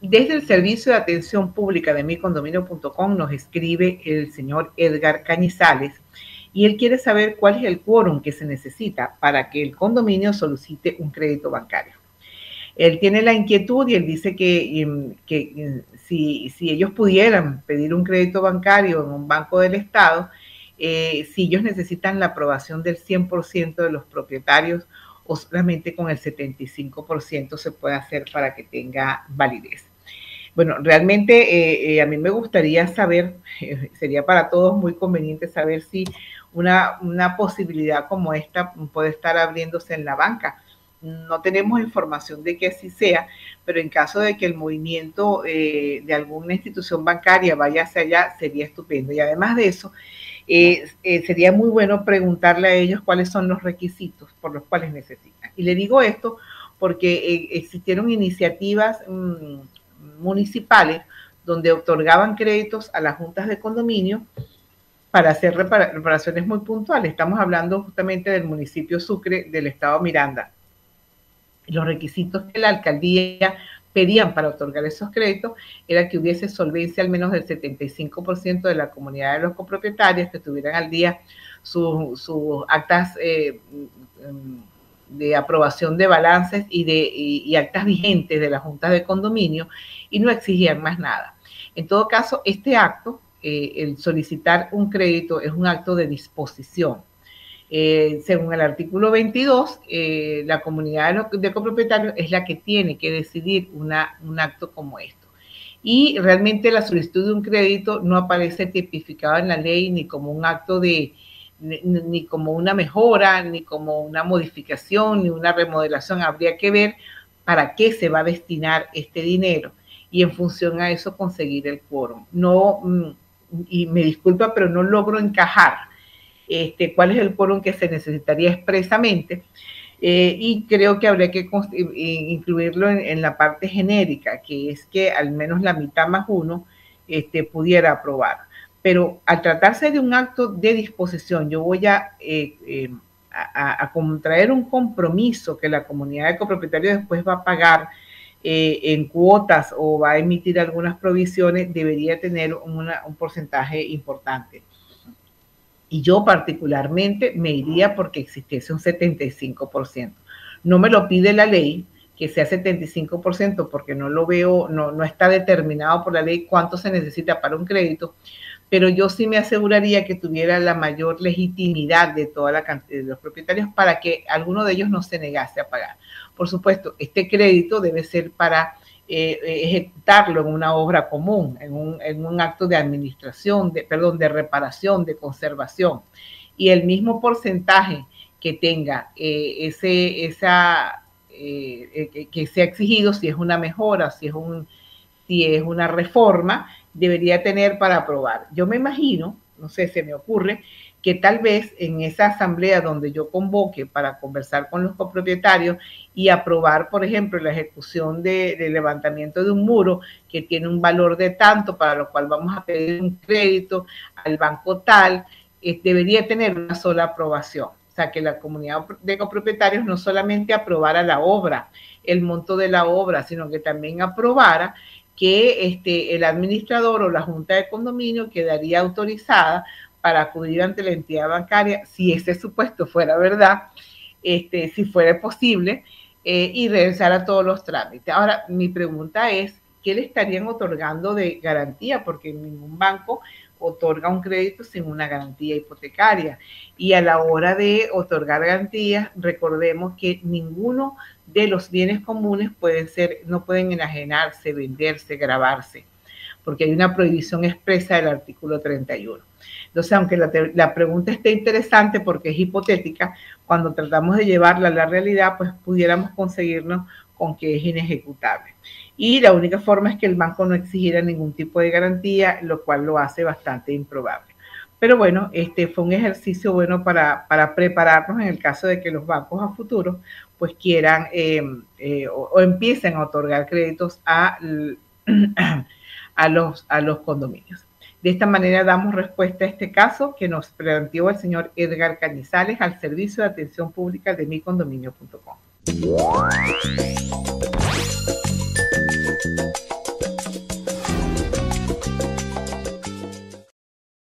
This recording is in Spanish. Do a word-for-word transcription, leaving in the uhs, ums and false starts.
Desde el Servicio de Atención Pública de mi condominio punto com nos escribe el señor Edgar Cañizales y él quiere saber cuál es el quórum que se necesita para que el condominio solicite un crédito bancario. Él tiene la inquietud y él dice que, que si, si ellos pudieran pedir un crédito bancario en un banco del Estado, eh, si ellos necesitan la aprobación del cien por ciento de los propietarios o solamente con el setenta y cinco por ciento se puede hacer para que tenga validez. Bueno, realmente eh, eh, a mí me gustaría saber, eh, sería para todos muy conveniente saber si una, una posibilidad como esta puede estar abriéndose en la banca. No tenemos información de que así sea, pero en caso de que el movimiento eh, de alguna institución bancaria vaya hacia allá, sería estupendo. Y además de eso, eh, eh, sería muy bueno preguntarle a ellos cuáles son los requisitos por los cuales necesitan. Y le digo esto porque eh, existieron iniciativas mmm, municipales donde otorgaban créditos a las juntas de condominio para hacer reparaciones muy puntuales. Estamos hablando justamente del municipio Sucre del estado Miranda. Los requisitos que la alcaldía pedían para otorgar esos créditos era que hubiese solvencia al menos del setenta y cinco por ciento de la comunidad de los copropietarios, que tuvieran al día sus, sus actas eh, de aprobación de balances y, de, y, y actas vigentes de las juntas de condominio, y no exigían más nada. En todo caso, este acto, eh, el solicitar un crédito, es un acto de disposición. Eh, según el artículo veintidós, eh, la comunidad de copropietarios es la que tiene que decidir una, un acto como esto. Y realmente la solicitud de un crédito no aparece tipificada en la ley ni como un acto de, ni, ni como una mejora, ni como una modificación, ni una remodelación. Habría que ver para qué se va a destinar este dinero y en función a eso conseguir el quórum. No, y me disculpa, pero no logro encajar. Este, cuál es el quórum que se necesitaría expresamente, eh, y creo que habría que incluirlo en, en la parte genérica, que es que al menos la mitad más uno este, pudiera aprobar. Pero al tratarse de un acto de disposición, yo voy a, eh, eh, a, a contraer un compromiso que la comunidad de copropietarios después va a pagar eh, en cuotas o va a emitir algunas provisiones, debería tener una, un porcentaje importante. Y yo particularmente me iría porque existiese un setenta y cinco por ciento. No me lo pide la ley que sea setenta y cinco por ciento porque no lo veo, no, no está determinado por la ley cuánto se necesita para un crédito, pero yo sí me aseguraría que tuviera la mayor legitimidad de toda la cantidad de los propietarios para que alguno de ellos no se negase a pagar. Por supuesto, este crédito debe ser para Eh, ejecutarlo en una obra común, en un, en un acto de administración, de, perdón, de reparación, de conservación. Y el mismo porcentaje que tenga eh, ese, esa, eh, que, que sea exigido, si es una mejora, si es, un, si es una reforma, debería tener para aprobar. Yo me imagino, no sé, se me ocurre, que tal vez en esa asamblea donde yo convoque para conversar con los copropietarios y aprobar, por ejemplo, la ejecución de, de levantamiento de un muro que tiene un valor de tanto, para lo cual vamos a pedir un crédito al banco tal, eh, debería tener una sola aprobación. O sea, que la comunidad de copropietarios no solamente aprobara la obra, el monto de la obra, sino que también aprobara que este, el administrador o la junta de condominio quedaría autorizada para acudir ante la entidad bancaria, si ese supuesto fuera verdad, este, si fuera posible, eh, y realizar a todos los trámites. Ahora, mi pregunta es, ¿qué le estarían otorgando de garantía? Porque ningún banco otorga un crédito sin una garantía hipotecaria. Y a la hora de otorgar garantías, recordemos que ninguno de los bienes comunes pueden ser, no pueden enajenarse, venderse, gravarse, porque hay una prohibición expresa del artículo treinta y uno. Entonces, aunque la, la pregunta esté interesante porque es hipotética, cuando tratamos de llevarla a la realidad, pues pudiéramos conseguirnos con que es inejecutable. Y la única forma es que el banco no exigiera ningún tipo de garantía, lo cual lo hace bastante improbable. Pero bueno, este fue un ejercicio bueno para, para prepararnos en el caso de que los bancos a futuro pues quieran eh, eh, o, o empiecen a otorgar créditos a... a los, a los condominios. De esta manera damos respuesta a este caso que nos planteó el señor Edgar Cañizales al Servicio de Atención Pública de mi condominio punto com.